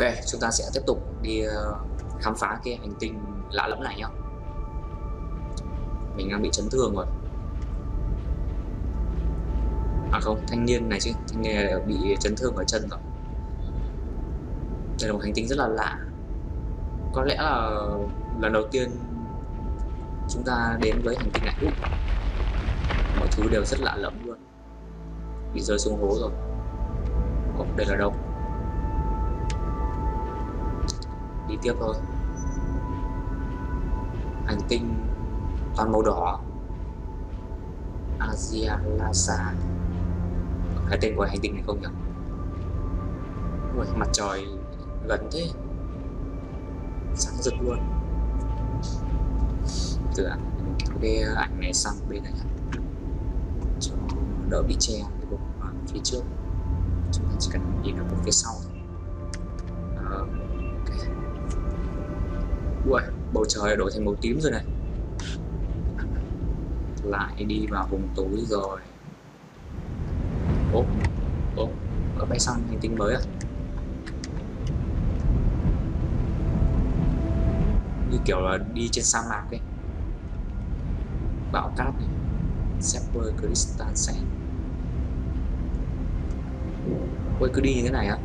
Ok, chúng ta sẽ tiếp tục đi khám phá cái hành tinh lạ lẫm này nhá. Mình đang bị chấn thương rồi. À không, thanh niên này chứ, thanh niên này bị chấn thương ở chân rồi. Đây là một hành tinh rất là lạ. Có lẽ là lần đầu tiên chúng ta đến với hành tinh này. Mọi thứ đều rất lạ lẫm luôn. Bị rơi xuống hố rồi. Ồ, đây là đâu? Đi tiếp thôi. Hành tinh toàn màu đỏ. Asia Lhasa. Cái tên của hành tinh này không nhỉ? Ui, mặt trời gần thế, sáng rực luôn. Từ cái ảnh này sang bên này cho đỡ bị che cái bộ phía trước. Chúng ta chỉ cần nhìn vào phía sau thôi. Okay. Ui, bầu trời đổi thành màu tím rồi này. Lại đi vào vùng tối rồi. Ố, ở bay sang hành tinh mới à? Như kiểu là đi trên sa mạc ấy. Bão cát này. Sepper Crystal Sand. Ôi, cứ đi như thế này á.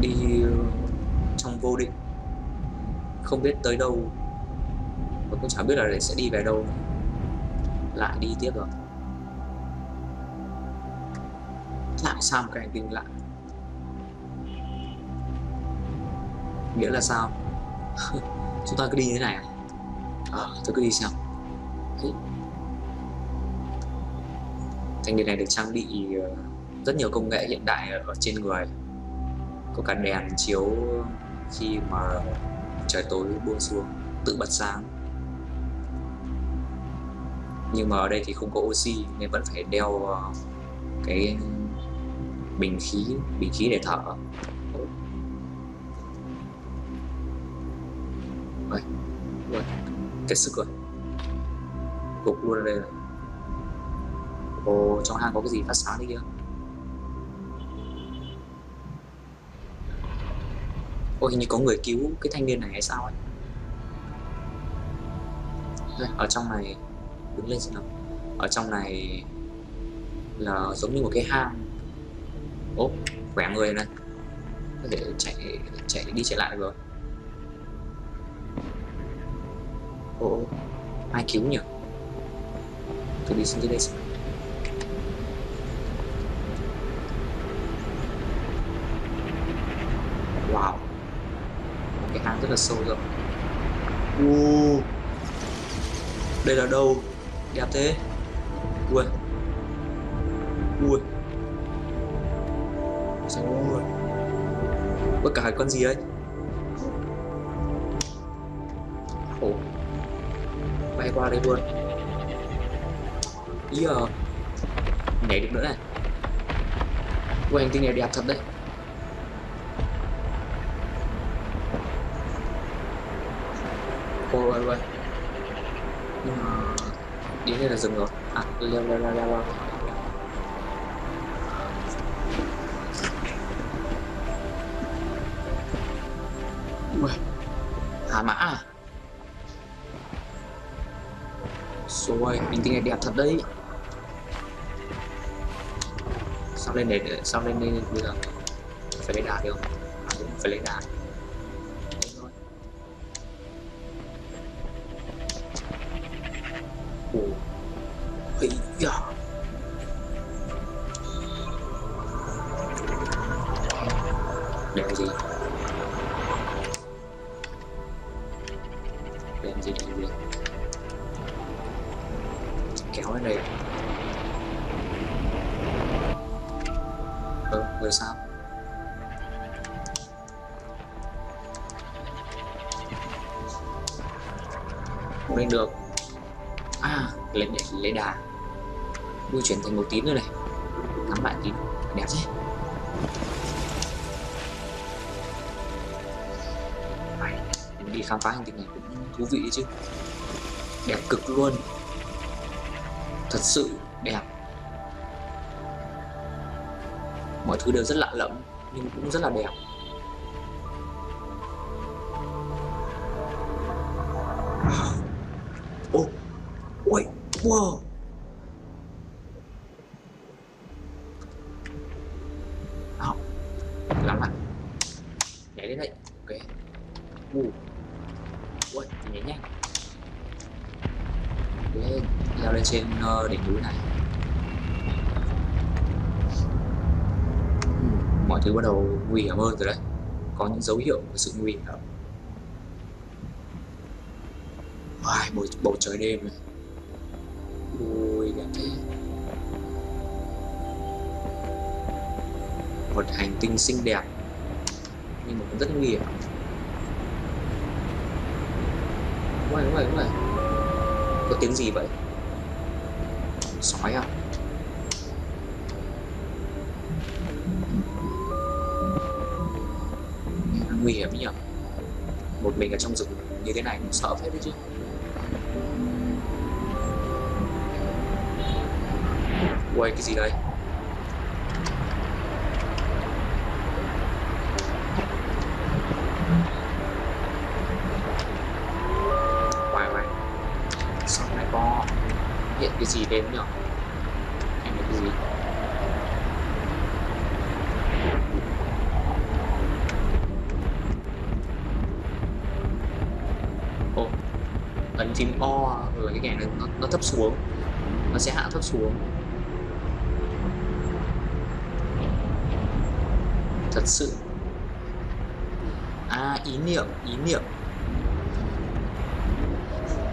Đi trong vô định. Không biết tới đâu. Và cũng chẳng biết là sẽ đi về đâu. Lại đi tiếp rồi. Lại sao một cái hành tinh lạ. Nghĩa là sao? Chúng ta cứ đi như thế này à? Tôi cứ đi xem. Thanh niên này được trang bị rất nhiều công nghệ hiện đại ở trên người. Có cả đèn chiếu khi mà trời tối buông xuống, tự bật sáng. Nhưng mà ở đây thì không có oxy nên vẫn phải đeo cái bình khí để thở. Kiệt sức rồi, gục luôn ở đây rồi. Ồ, trong hang có cái gì phát sáng đấy kia. Ôi, hình như có người cứu cái thanh niên này hay sao ấy. Đây, ở trong này, đứng lên xem nào. Ở trong này là giống như một cái hang. Ốp, khỏe người này, có thể chạy đi chạy lại được rồi. Ồ, ai cứu nhỉ? Tôi đi xuống dưới đây xem. Wow, cái hang rất là sâu rồi. Đây là đâu? Đẹp thế. Ui. Sao luôn? Ôi, cả hai con gì đấy? Ồ, bay qua đây luôn. Ý à, nhảy được nữa này. Ui, hành tinh này đẹp thật đấy. Ôi. Nhưng mà đến đây là dừng rồi. À, leo. Ui, hà mã à? Rồi, hành tinh này đẹp thật đấy. Sao lên đây bây giờ? Phải lấy đá được không? À, đúng, phải lấy đá. Ây da. Đèn gì? Kéo lên đây. Người sao? Không lên được. À, lấy đà. Ui, chuyển thành màu tím nữa này. Nắm lại tím, đẹp thế. Đi khám phá hành tinh này cũng thú vị chứ. Đẹp cực luôn. Thật sự đẹp. Mọi thứ đều rất lạ lẫm nhìn cũng rất là đẹp. Ôi, ôi, wow. Lắm ạ. Nhảy đến đây. Ok. Ôi, nhảy nhanh. Lên, leo lên trên đỉnh núi này. Mọi thứ bắt đầu nguy hiểm hơn rồi đấy. Có những dấu hiệu của sự nguy hiểm. Ai, bầu trời đêm này. Ui, đẹp thế. Một hành tinh xinh đẹp nhưng mà cũng rất nguy hiểm. Đúng rồi, đúng rồi, đúng rồi. Có tiếng gì vậy? Sói à? Nguy hiểm nhỉ? Một mình ở trong rừng như thế này cũng sợ phết đấy chứ. Ui, cái gì đây? Hiện cái gì đến nhỉ? Hay là cái gì? Ồ, ấn phím O rồi cái kẻ này nó thấp xuống. Nó sẽ hạ thấp xuống. Thật sự. À, ý niệm, ý niệm.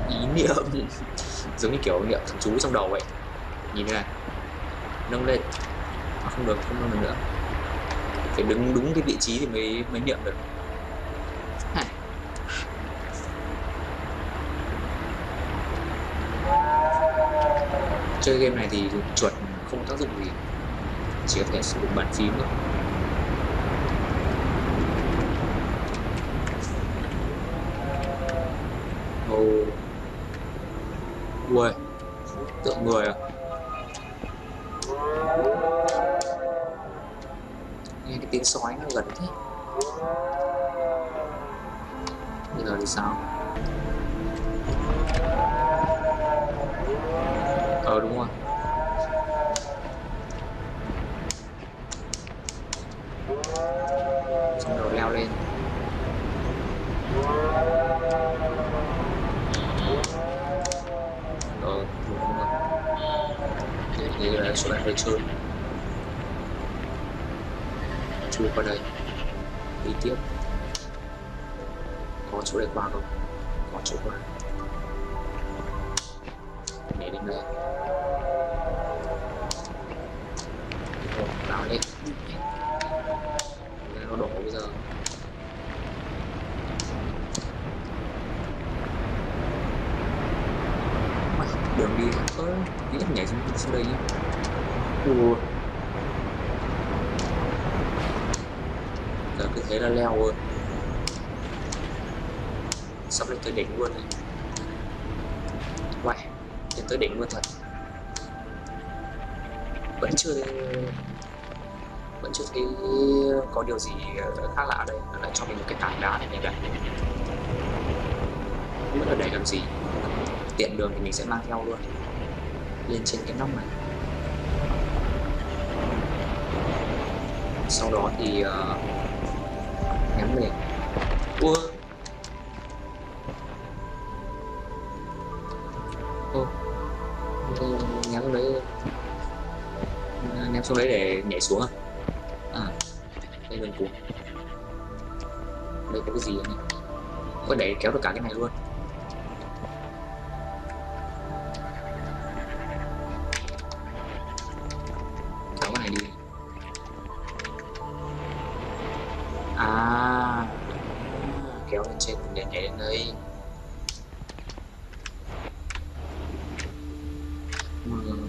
Ý niệm. Giống như kiểu niệm thần chú trong đầu vậy. Nhìn thế này. Nâng lên à, không được, không nâng được nữa. Phải đứng đúng cái vị trí thì mới niệm được. Chơi game này thì chuột không tác dụng gì. Chỉ có thể sử dụng bàn phím thôi. Oh. Ui, tượng người à? Nghe cái tiếng sói nó gần thế. Bây giờ thì sao? Đúng rồi. Xong rồi leo lên. Số lại hơi trơn. Chui qua đây. Đi tiếp. Có chỗ để qua không? Có chỗ qua. Để đến đây. Đảo lên. Nó đổ bây giờ. Đường đi có ít nhảy xuống đây nhé. Ui. Giờ cứ thế là leo luôn. Sắp lên tới đỉnh luôn này. Uầy, lên tới đỉnh luôn thật. Vẫn chưa thấy có điều gì khác lạ đây. Nó lại cho mình một cái tảng đá này này đây. Không biết ở đây làm gì. Tiện đường thì mình sẽ mang theo luôn. Lên trên cái nóc này. Sau đó thì ném lên. Ủa. Ô. Ném xuống đấy để nhảy xuống à? À. Đây gần cùng. Đây có cái gì vậy? Có để kéo được cả cái này luôn. À, kéo lên trên để nhảy lên đây.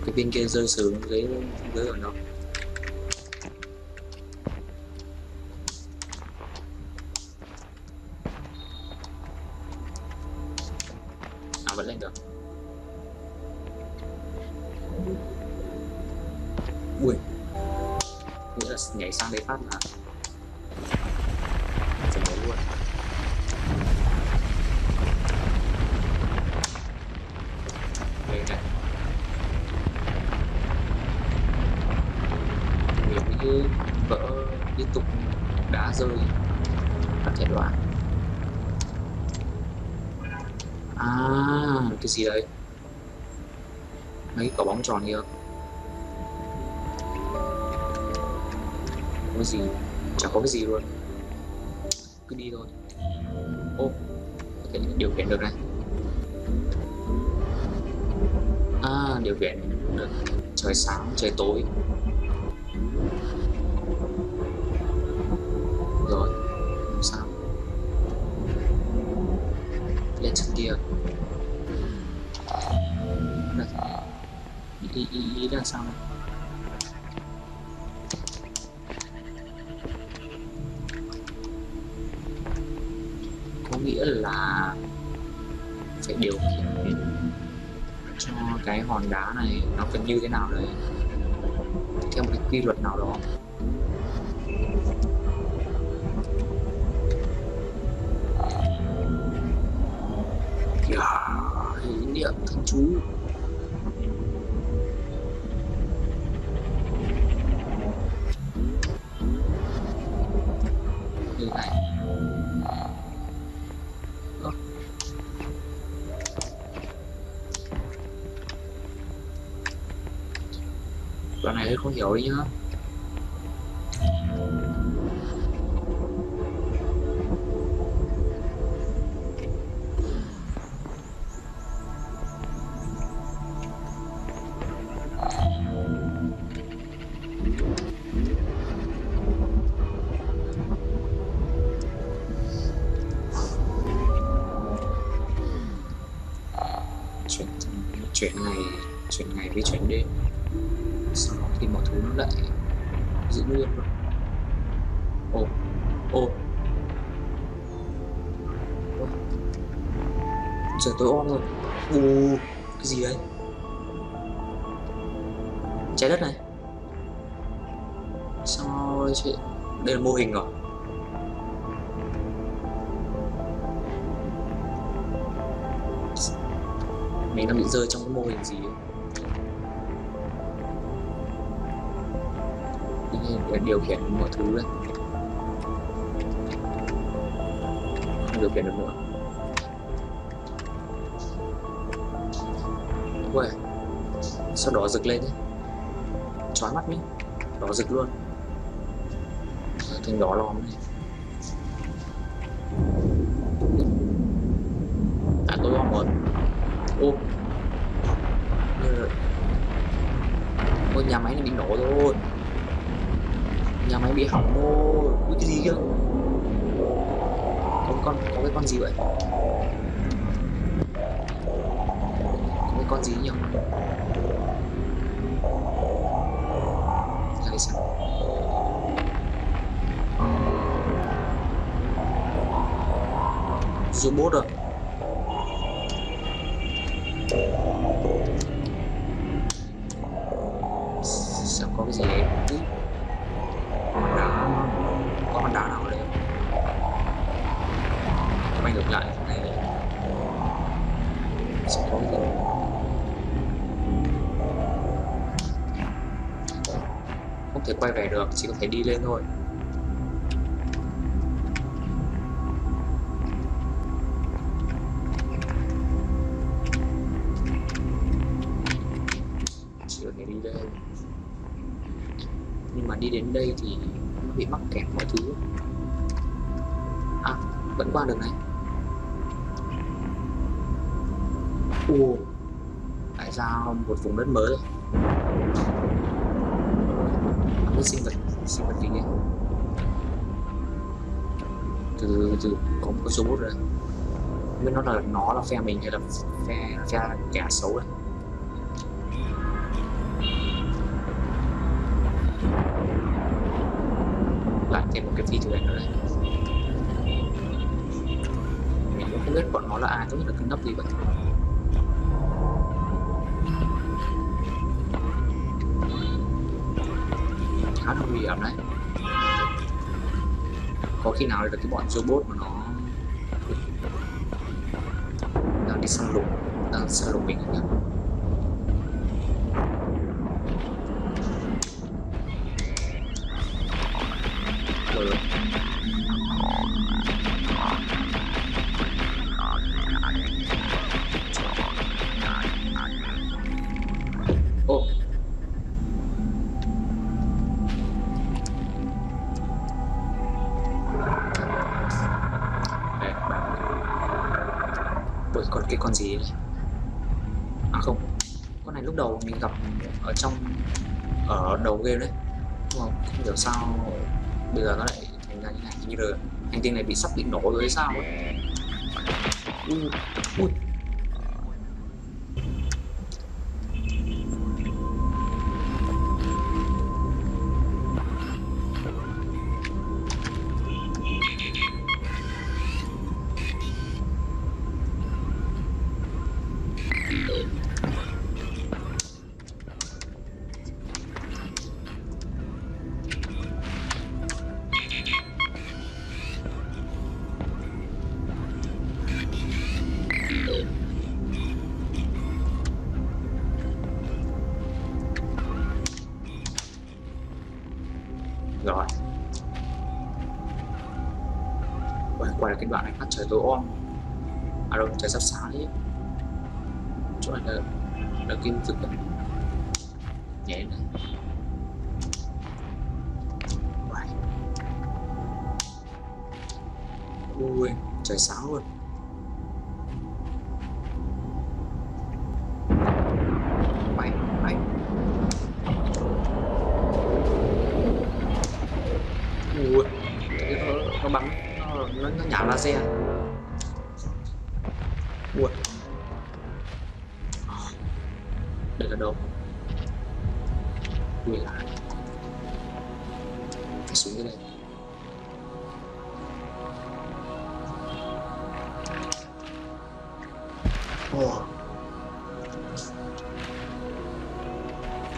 Cái viên kia rơi xuống dưới ở đâu? À, vẫn lên được. Ui, nghĩa là nhảy sang đây phát là như vợ liên tục đã rơi có thể đoán. À, cái gì đấy? Mấy quả bóng tròn kia có gì? Chẳng có cái gì luôn. Cứ đi thôi. Ô, có thể điều khiển được này. À, điều khiển được. Trời sáng, trời tối. Rồi, không sao. Lên chân kia. Đây. Ý là sao này? Có nghĩa là phải điều khiển cho cái hòn đá này nó cần như thế nào đấy theo một cái quy luật nào đó. Ý niệm thánh chú. Như này. Đoạn này không hiểu đi nhá. Chuyển ngày với chuyển đêm, sau đó thì mọi thứ nó lại giữ nguyên luôn. Ô giờ tối om rồi. Cái gì đây? Trái đất này sao chuyện? Đây là mô hình rồi. Mình đang bị rơi trong cái mô hình gì ấy. Điều khiển mọi thứ đấy. Không điều khiển được nữa. Uầy, sao đỏ rực lên ấy? Chói mắt nhé. Đỏ rực luôn. Thành đỏ lòm này. À, tôi bom rồi. Ôi, nhà máy này bị nổ rồi. Nhà máy bị hỏng rồi. Ui, cái gì kia? Có cái con gì vậy? Có cái con gì nhỉ? Ra đây xem. Robot rồi. Sao có cái gì đấy? Có con đá nào ở đây không? Quay ngược lại này. Sao có cái gì? Không thể quay về được, chỉ có thể đi lên thôi. Nhưng mà đi đến đây thì nó bị mắc kẹt mọi thứ. À, vẫn qua đường này. Tại sao một vùng đất mới? Nó sinh vật gì nhỉ? Từ có một cái robot rồi. Biết nó là phe mình hay là phe kẻ xấu đấy. Thêm một cái phi thuyền nữa đây. Mình cũng không biết bọn nó là ai, tốt nhất là cân nắp gì vậy. Khá là nguy hiểm đấy. Có khi nào là cái bọn robot mà nó đang đi săn lùng, mình không nhỉ? cái con gì này. À không, con này lúc đầu mình gặp ở trong đầu game đấy, nhưng mà không hiểu sao bây giờ nó lại thành ra như này. Như rồi hành tinh này bị sắp định nổ rồi hay sao ấy. Ui. Rồi quay lại cái đoạn này, phát trời tối om. À đâu, trời sắp sáng đấy. Chỗ này là kim thực đấy. Nhẹ lên đây. Ui, trời sáng luôn. Nó nhả laser. Ui. Đây là đâu? Ui lại. Phải xuống dưới đây.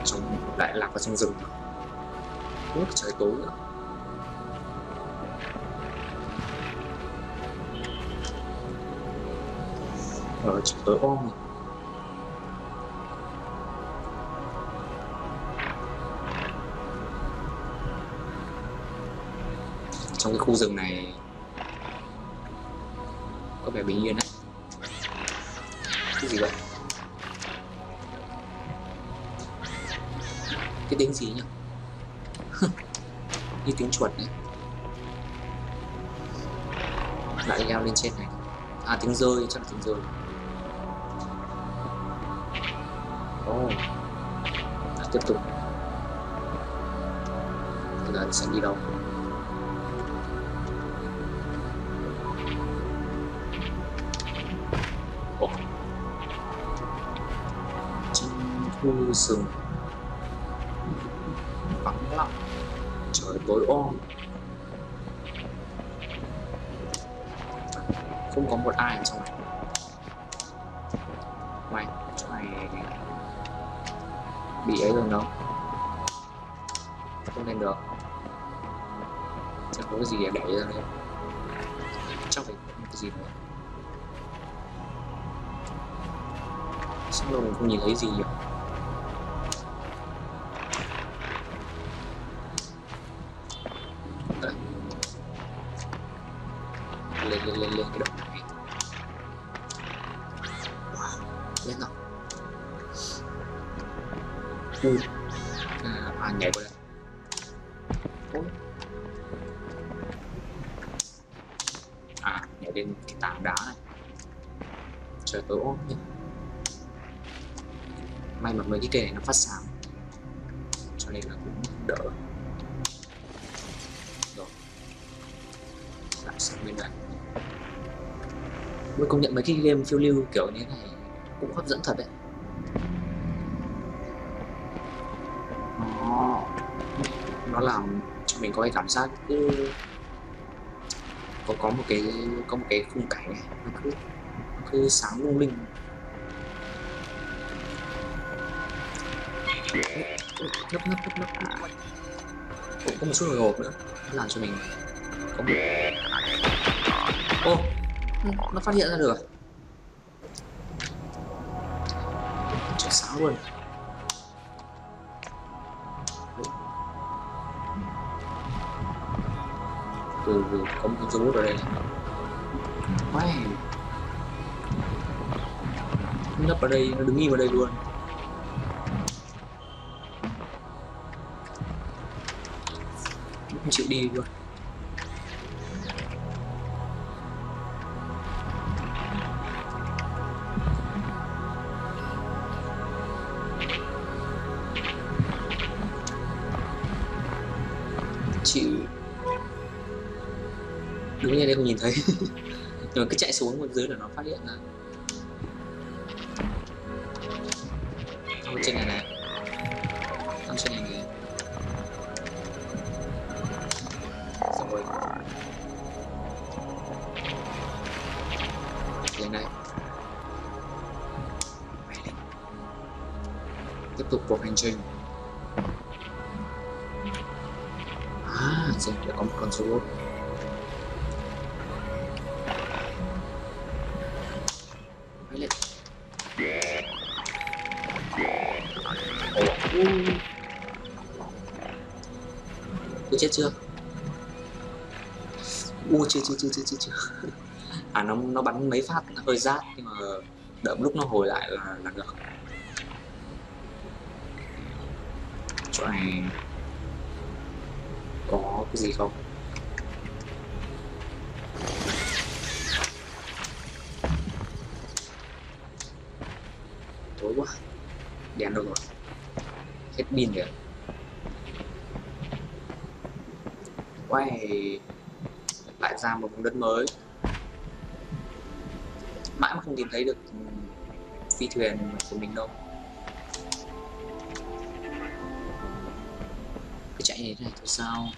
Chúng lại lạc vào trong rừng. Ui trời tối nữa. Trời tối om này. Trong cái khu rừng này có vẻ bình yên đấy. Cái gì vậy? Cái tiếng gì nhỉ? Như tiếng chuột đấy. Lại leo lên trên này. À tiếng rơi, chắc là tiếng rơi. Tiếp tục. Bây giờ sẽ đi đâu? Ồ. Trong khu rừng vắng lặng, trời tối om, không có một ai ở trong này. Mày, chỗ này bị ấy rồi đâu, không lên được. Chắc có cái gì để đẩy ra đây, chắc phải cái gì nữa. Sao đâu mình không nhìn thấy gì vậy? Đấy. Lên cái động này. Wow, lên nào. À nhảy qua đây. À nhảy lên cái tảng đá này. Trời tối ôm nhỉ. May mà mấy cái cây này nó phát sáng, cho nên là cũng đỡ. Rồi lại sang bên này. Mới công nhận mấy cái game phiêu lưu kiểu như thế này cũng hấp dẫn thật đấy. Nó làm cho mình có cái cảm giác cứ có một cái khung cảnh này, nó cứ sáng lung linh. Nấp cũng có một chút hồi hộp nữa, nó làm cho mình có một. Ô, nó phát hiện ra được. Trời sáng luôn. Từ có một số ở đây này. Quái. Nấp ở đây, nó đứng im ở đây luôn. Không chịu đi luôn. Đúng như đây không nhìn thấy. Rồi cứ chạy xuống bên dưới là nó phát hiện ra. Thôi trên này này. Xong trên này kìa. Xong rồi. Lên đây. Tiếp tục cuộc hành trình. À, xem đã có một con số 4. Tôi chết chưa? Chưa. À nó bắn mấy phát hơi rát nhưng mà đợi lúc nó hồi lại là được. Chỗ này có cái gì không? Tối quá. Đèn đâu rồi? Hết pin kìa. Quay lại ra một vùng đất mới. Mãi mà không tìm thấy được phi thuyền của mình đâu. Cứ chạy như thế này thôi sao?